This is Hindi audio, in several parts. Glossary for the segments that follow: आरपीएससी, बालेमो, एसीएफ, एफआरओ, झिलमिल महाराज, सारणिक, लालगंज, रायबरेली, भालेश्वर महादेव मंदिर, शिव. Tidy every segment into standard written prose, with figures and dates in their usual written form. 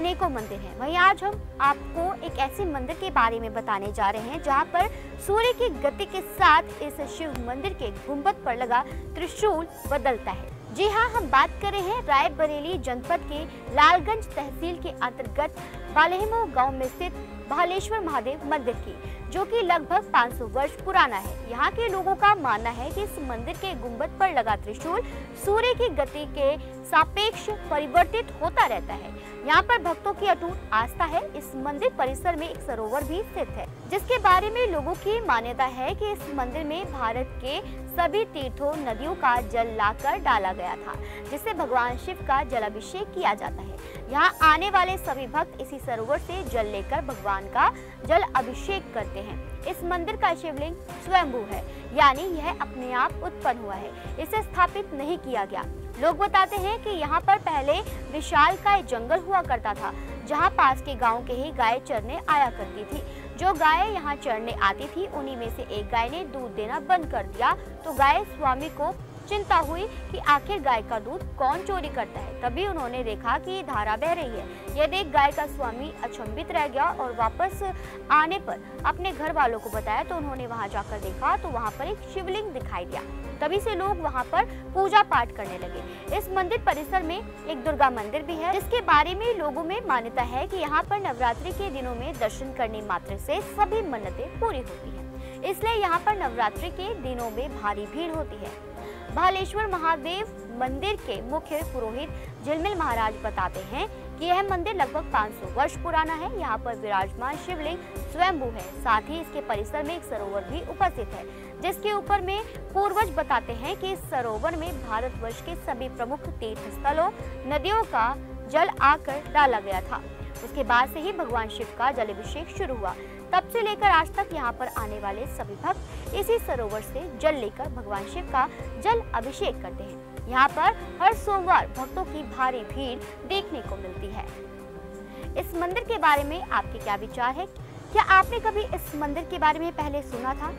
अनेकों मंदिर हैं। वहीं आज हम आपको एक ऐसे मंदिर के बारे में बताने जा रहे हैं जहां पर सूर्य की गति के साथ इस शिव मंदिर के गुंबद पर लगा त्रिशूल बदलता है। जी हाँ, हम बात कर रहे हैं रायबरेली जनपद के लालगंज तहसील के अंतर्गत बालेमो गांव में स्थित भालेश्वर महादेव मंदिर की, जो कि लगभग 500 वर्ष पुराना है। यहाँ के लोगों का मानना है कि इस मंदिर के गुंबद पर लगा त्रिशूल सूर्य की गति के सापेक्ष परिवर्तित होता रहता है। यहाँ पर भक्तों की अटूट आस्था है। इस मंदिर परिसर में एक सरोवर भी स्थित है, जिसके बारे में लोगों की मान्यता है कि इस मंदिर में भारत के सभी तीर्थों नदियों का जल लाकर डाला गया था, जिससे भगवान शिव का जलाभिषेक किया जाता है। यहाँ आने वाले सभी भक्त इसी सरोवर से जल लेकर भगवान का जल अभिषेक करते हैं। इस मंदिर का शिवलिंग स्वयंभू है, यानी यह अपने आप उत्पन्न हुआ है, इसे स्थापित नहीं किया गया। लोग बताते हैं कि यहाँ पर पहले विशालकाय जंगल हुआ करता था, जहाँ पास के गांव के ही गाय चरने आया करती थी। जो गाय यहाँ चरने आती थी, उन्हीं में से एक गाय ने दूध देना बंद कर दिया, तो गाय स्वामी को चिंता हुई कि आखिर गाय का दूध कौन चोरी करता है। तभी उन्होंने देखा कि धारा बह रही है। यह देख गाय का स्वामी अचंभित रह गया और वापस आने पर अपने घर वालों को बताया, तो उन्होंने वहां जाकर देखा तो वहां पर एक शिवलिंग दिखाई दिया। तभी से लोग वहां पर पूजा पाठ करने लगे। इस मंदिर परिसर में एक दुर्गा मंदिर भी है, जिसके बारे में लोगों में मान्यता है कि यहाँ पर नवरात्रि के दिनों में दर्शन करने मात्र से सभी मन्नतें पूरी होती है, इसलिए यहाँ पर नवरात्रि के दिनों में भारी भीड़ होती है। भालेश्वर महादेव मंदिर के मुख्य पुरोहित झिलमिल महाराज बताते हैं कि यह मंदिर लगभग 500 वर्ष पुराना है। यहाँ पर विराजमान शिवलिंग स्वयंभू है, साथ ही इसके परिसर में एक सरोवर भी उपस्थित है, जिसके ऊपर में पूर्वज बताते हैं कि इस सरोवर में भारतवर्ष के सभी प्रमुख तीर्थ स्थलों नदियों का जल आकर डाला गया था। उसके बाद से ही भगवान शिव का जलाभिषेक शुरू हुआ। तब से लेकर आज तक यहाँ पर आने वाले सभी भक्त इसी सरोवर से जल लेकर भगवान शिव का जल अभिषेक करते हैं। यहाँ पर हर सोमवार भक्तों की भारी भीड़ देखने को मिलती है। इस मंदिर के बारे में आपके क्या विचार है? क्या आपने कभी इस मंदिर के बारे में पहले सुना था?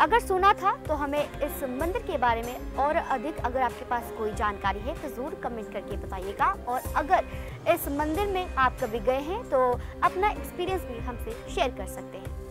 अगर सुना था तो हमें इस मंदिर के बारे में और अधिक, अगर आपके पास कोई जानकारी है तो ज़रूर कमेंट करके बताइएगा। और अगर इस मंदिर में आप कभी गए हैं तो अपना एक्सपीरियंस भी हमसे शेयर कर सकते हैं।